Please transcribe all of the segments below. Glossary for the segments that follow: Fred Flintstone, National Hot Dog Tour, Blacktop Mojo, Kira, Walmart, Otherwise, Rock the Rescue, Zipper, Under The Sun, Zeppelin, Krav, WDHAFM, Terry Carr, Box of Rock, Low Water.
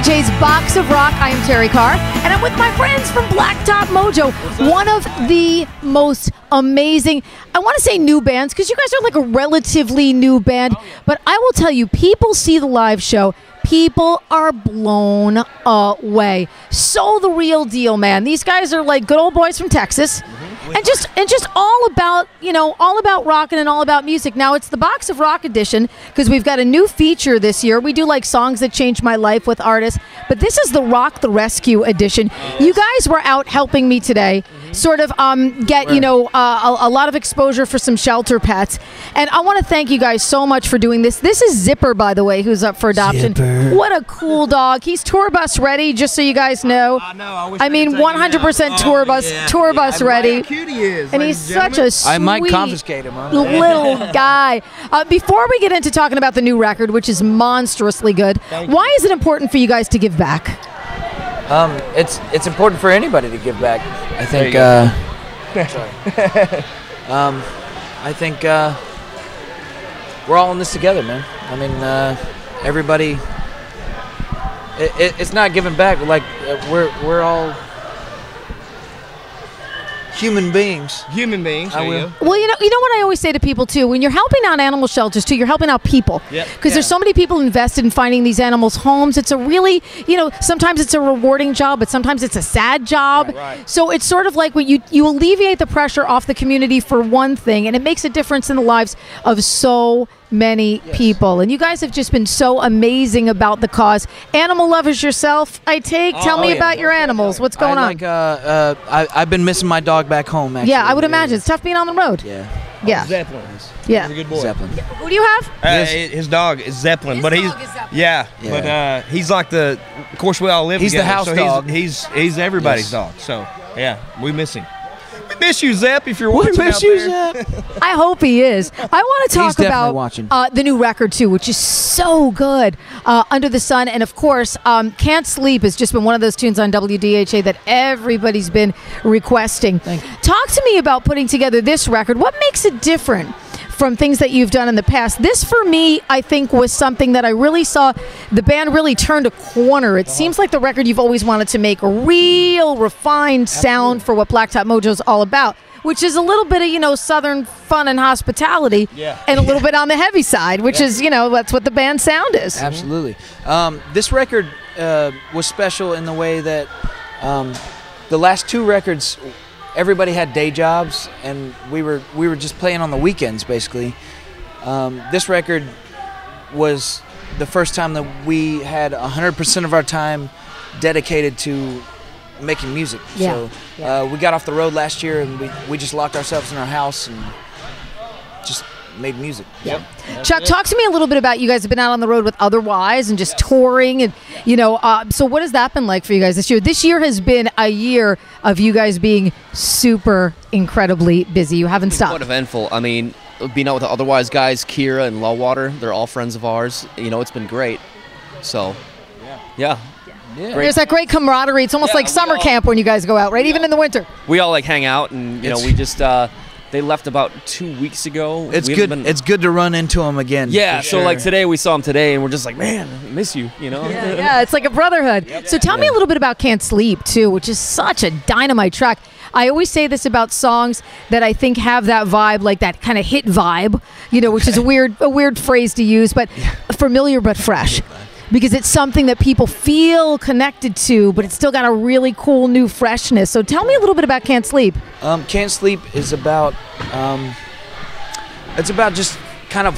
WDHA's Box of Rock. I am Terry Carr, and I'm with my friends from Blacktop Mojo, one of the most amazing, I want to say new bands, because you guys are like a relatively new band, but I will tell you, people see the live show, people are blown away. So the real deal, man. These guys are like good old boys from Texas. And just all about, you know, all about rockin' and all about music. Now, it's the Box of Rock edition because we've got a new feature this year. We do like songs that changed my life with artists, but this is the Rock the Rescue edition. You guys were out helping me today, sort of get, you know, a lot of exposure for some shelter pets. And I want to thank you guys so much for doing this. This is Zipper, by the way, who's up for adoption. Zipper. What a cool dog. He's tour bus ready, just so you guys know. I mean, 100% tour bus, ready. Is, and he's such a sweet, I might confiscate him, huh? Little guy. Before we get into talking about the new record, which is monstrously good, why is it important for you guys to give back? It's important for anybody to give back. I think. I think we're all in this together, man. I mean, everybody. It's not giving back, but like we're all. Human beings. Human beings. I will. Well, you know what I always say to people too. When you're helping out animal shelters too, you're helping out people. Yep. Because there's so many people invested in finding these animals homes. It's a really, you know, sometimes it's a rewarding job, but sometimes it's a sad job. Right. So it's sort of like when you alleviate the pressure off the community for one thing, and it makes a difference in the lives of so many people. And you guys have just been so amazing about the cause. Animal lovers yourself, I take. Tell me about your animals. What's going on? Like, I've been missing my dog back home, actually. Yeah, I would imagine. It's tough being on the road. Yeah. Yeah. Zeppelin. Yeah. He's a good boy. Zeppelin. Yeah. Who do you have? His dog is Zeppelin. His dog is Zeppelin. But he's like the, of course, we all live together. He's the house dog. He's everybody's dog. So, yeah, we miss him. We miss you, Zep, if you're watching. We miss you, Zep. I hope he is. I want to talk about the new record, too, which is so good. Under the Sun. And, of course, Can't Sleep has just been one of those tunes on WDHA that everybody's been requesting. Talk to me about putting together this record. What makes it different from things that you've done in the past? This, for me, I think was something that I really saw. The band really turned a corner. It seems like the record you've always wanted to make, a real refined sound for what Blacktop Mojo's all about, which is a little bit of, you know, Southern fun and hospitality, and a little bit on the heavy side, which is, you know, that's what the band sound is. Absolutely. This record was special in the way that the last two records, everybody had day jobs, and we were just playing on the weekends, basically. This record was the first time that we had 100% of our time dedicated to making music. So we got off the road last year, and we just locked ourselves in our house and just made music. Chuck, talk to me a little bit about, you guys have been out on the road with Otherwise and just touring, and you know, so what has that been like for you guys this year? This year has been a year of you guys being super incredibly busy. You haven't stopped. What eventful. I mean, being out with the Otherwise guys, Kira and Low Water, they're all friends of ours. You know, it's been great. So, yeah. There's that great camaraderie. It's almost like summer camp when you guys go out, right? Even in the winter. We all like hang out, and you know, we just. They left about 2 weeks ago. It's good. It's good to run into them again. Yeah. So like today, we saw them today, and we're just like, man, I miss you. You know. Yeah. It's like a brotherhood. So tell me a little bit about Can't Sleep too, which is such a dynamite track. I always say this about songs that I think have that vibe, like that kind of hit vibe, you know, which is a weird phrase to use, but familiar but fresh. Because it's something that people feel connected to, but it's still got a really cool new freshness. So tell me a little bit about Can't Sleep. Can't Sleep is about, it's about just kind of,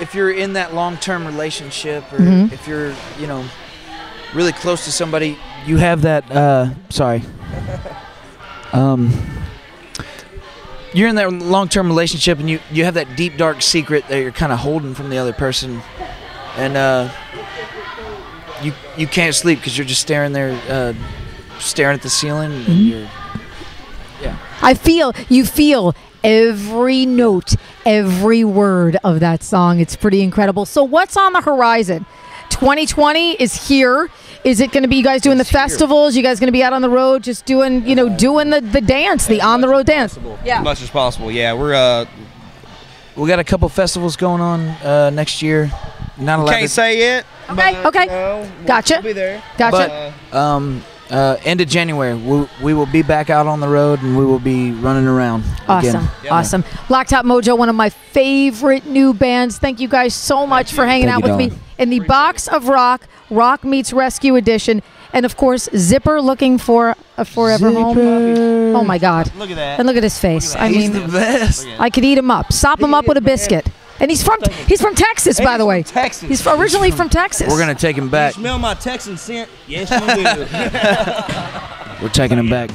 if you're in that long-term relationship, or if you're, you know, really close to somebody, you have that, you're in that long-term relationship, and you have that deep, dark secret that you're kind of holding from the other person. And, You can't sleep because you're just staring there, staring at the ceiling. And you're, you feel every note, every word of that song. It's pretty incredible. So what's on the horizon? 2020 is here. Is it going to be you guys doing the festivals? You guys going to be out on the road, just doing, you know, doing the dance, the on the road dance? Possible. Yeah, as much as possible. Yeah, we got a couple festivals going on next year. Not a lot. Can't say it. Okay. No, gotcha. We'll be there. Gotcha. But, end of January, we will be back out on the road, and we will be running around. Awesome. Again. Yeah. Awesome. Blacktop Mojo, one of my favorite new bands. Thank you guys so much for hanging out with me in the Box of Rock, Rock Meets Rescue Edition. And, of course, Zipper looking for a forever home. Oh, my God. Look at that. And look at his face. I mean, he's the best. I could eat him up. Sop him up with a biscuit. And he's from Texas, by the way. Texas. He's originally from Texas. We're going to take him back. You smell my Texan scent? Yes, you do. We're taking him back.